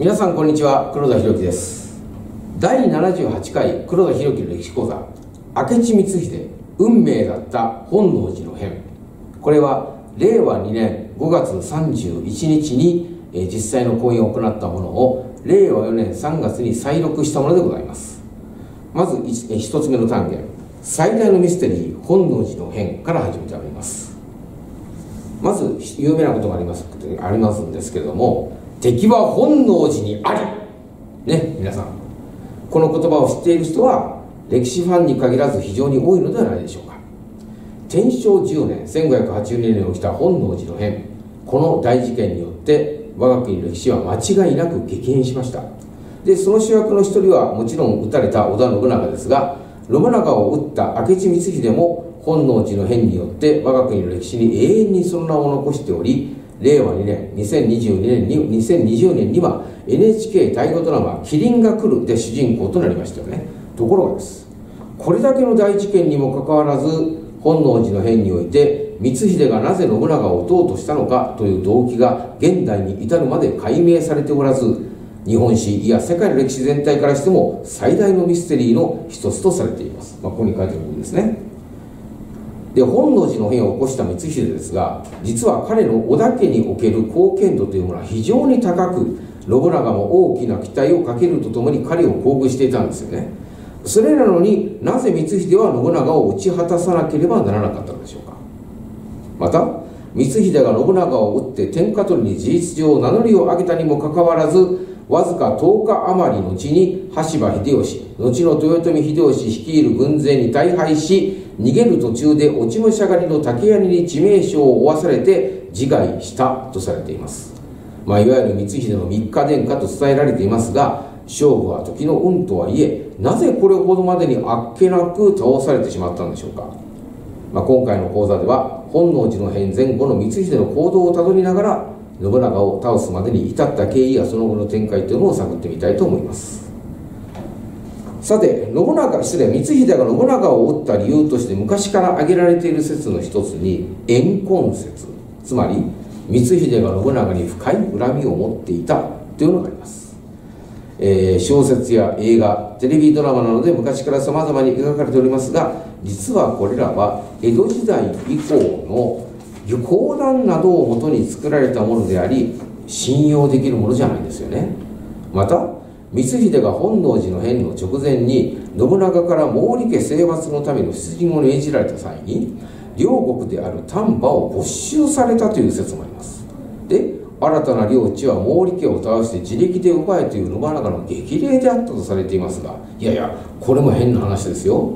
皆さんこんにちは、黒田裕樹です。第78回黒田裕樹の歴史講座、明智光秀運命だった本能寺の変。これは令和2年5月31日に実際の講演を行ったものを令和4年3月に再録したものでございます。まず1つ目の単元、最大のミステリー本能寺の変から始めております。まず有名なことがありますんですけれども、敵は本能寺にありね。皆さんこの言葉を知っている人は歴史ファンに限らず非常に多いのではないでしょうか。天正10年1582年に起きた本能寺の変、この大事件によって我が国の歴史は間違いなく激変しました。でその主役の一人はもちろん討たれた織田信長ですが、信長を討った明智光秀も本能寺の変によって我が国の歴史に永遠にその名を残しており、令和2年2020年には NHK 大河ドラマ「麒麟が来る」で主人公となりましたよね。ところがです、これだけの大事件にもかかわらず本能寺の変において光秀がなぜ信長を討とうとしたのかという動機が現代に至るまで解明されておらず、日本史いや世界の歴史全体からしても最大のミステリーの一つとされています。まあ、ここに書いてあるんですね。で本能寺の変を起こした光秀ですが、実は彼の織田家における貢献度というものは非常に高く、信長も大きな期待をかけるとともに彼を厚遇していたんですよね。それなのになぜ光秀は信長を打ち果たさなければならなかったのでしょうか。また光秀が信長を討って天下取りに事実上名乗りを上げたにもかかわらず、わずか10日余りのうちに羽柴秀吉、後の豊臣秀吉率いる軍勢に大敗し、逃げる途中で落ち武者狩りの竹槍に致命傷を負わされて自害したとされています。まあ、いわゆる光秀の三日殿下と伝えられていますが、勝負は時の運とはいえ、なぜこれほどまでにあっけなく倒されてしまったんでしょうか。まあ、今回の講座では本能寺の変前後の光秀の行動をたどりながら信長を倒すまでに至った経緯やその後の展開というのを探ってみたいと思います。さて光秀が信長を討った理由として昔から挙げられている説の一つに怨恨説、つまり光秀が信長に深い恨みを持っていたというのがあります。小説や映画、テレビドラマなどで昔から様々に描かれておりますが、実はこれらは江戸時代以降の講談などをもとに作られたものであり、信用できるものじゃないんですよね。また光秀が本能寺の変の直前に信長から毛利家征伐のための出陣を命じられた際に領国である丹波を没収されたという説もあります。で新たな領地は毛利家を倒して自力で奪えという信長の激励であったとされていますが、いやいやこれも変な話ですよ。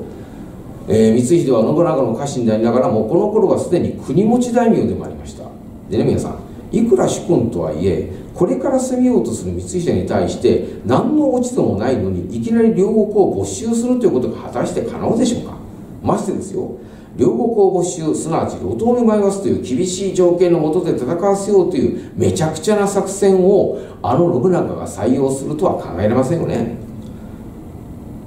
光秀は信長の家臣でありながらもこの頃はすでに国持ち大名でもありました。でね皆さん、いくら主君とはいえこれから攻めようとする光秀に対して何の落ち度もないのにいきなり領国を没収するということが果たして可能でしょうか。ましてですよ、領国を没収、すなわち路頭に迷わすという厳しい条件の下で戦わせようというめちゃくちゃな作戦をあの信長が採用するとは考えられませんよね。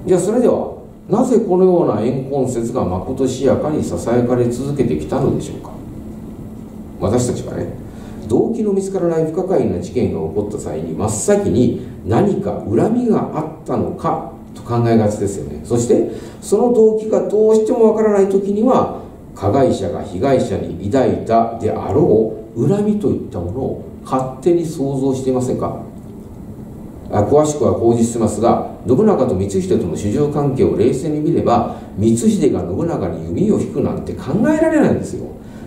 じゃあそれではなぜこのような怨恨説がまことしやかにささやかれ続けてきたのでしょうか。私たちはね、動機の見つからない不可解な事件が起こった際に真っ先に何か恨みがあったのかと考えがちですよね。そしてその動機がどうしてもわからない時には加害者が被害者に抱いたであろう恨みといったものを勝手に想像していませんか。詳しくは講じしてますが、信長と光秀との主従関係を冷静に見れば光秀が信長に弓を引くなんて考えられないんですよ。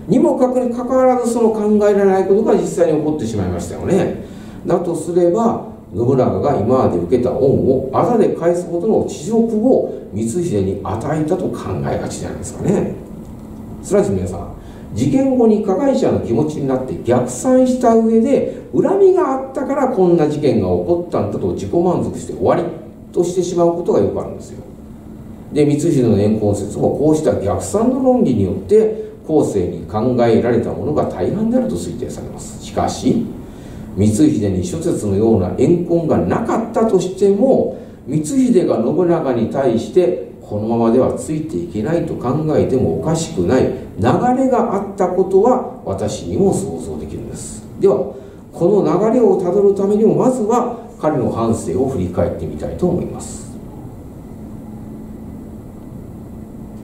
にもかかわらずその考えられないことが実際に起こってしまいましたよね。だとすれば信長が今まで受けた恩をあざで返すほどの恥辱を光秀に与えたと考えがちじゃないですかね。すなわち皆さん、事件後に加害者の気持ちになって逆算した上で恨みがあったからこんな事件が起こったんだと自己満足して終わりとしてしまうことがよくあるんですよ。で光秀の怨恨説もこうした逆算の論理によって後世に考えられたものが大半であると推定されます。しかし光秀に諸説のような怨恨がなかったとしても、光秀が信長に対してこのままではついていけないと考えてもおかしくない流れがあったことは私にも想像できるんです。ではここの流れをたどるためにもまずは彼の半生を振り返ってみたいと思います。